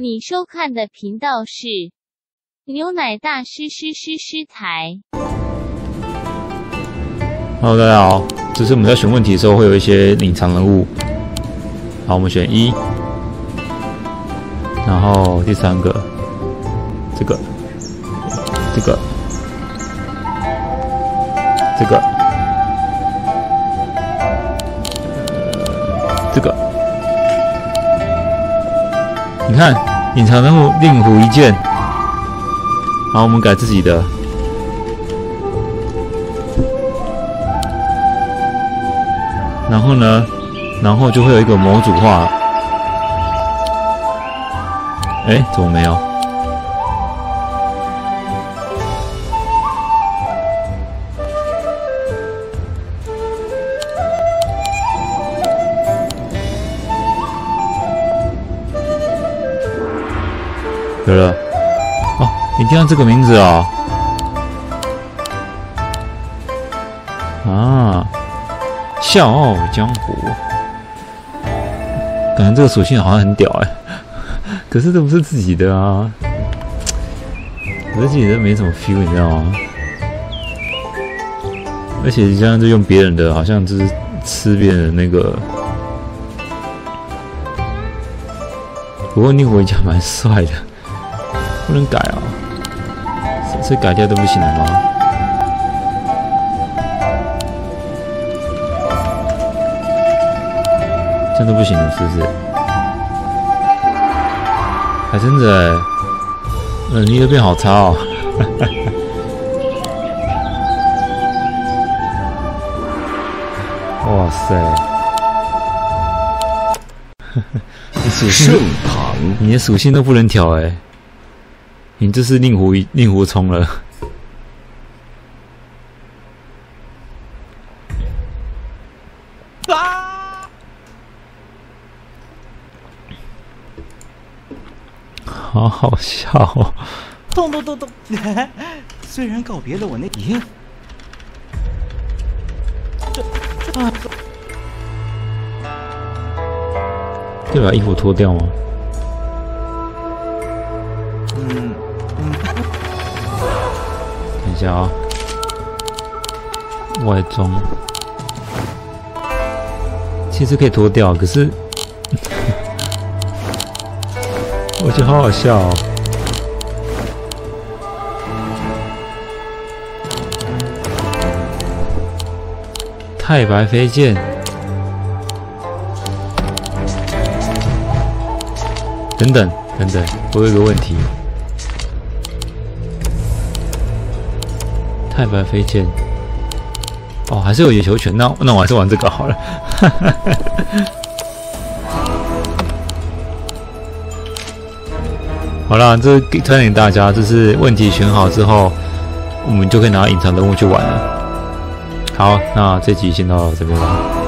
你收看的频道是牛奶大师台。Hello， 大家好，这是我们在选问题的时候会有一些隐藏人物。好，我们选一，然后第三个，这个。你看，隐藏人物令狐一剑。好，我们改自己的。然后呢，就会有一个模组化。哎，怎么没有？有了哦，一定要这个名字哦。啊，笑傲江湖，感觉这个属性好像很屌哎，可是这不是自己的啊，我对自己的没什么 feel， 你知道吗？而且你这样就用别人的，好像就是吃别人的那个。不过令狐一剑蛮帅的。不能改啊，所以改掉都不行了吗？这样都不行了，是不是？还真的欸，能力都变好差哦。哇塞！你属性，你的属性都不能调哎。你这是令狐冲了，啊！好好笑哦！动！虽然告别了我那咦，这啊，对吧？衣服脱掉吗？看一下啊，外装其实可以脱掉，可是我觉得好好笑哦。太白飞剑，等等，我有一个问题。太白飞剑，哦，还是有野球拳，那我还是玩这个好了。好啦，这推荐给大家，就是问题选好之后，我们就可以拿隐藏人物去玩了。好，那这集先到这边吧。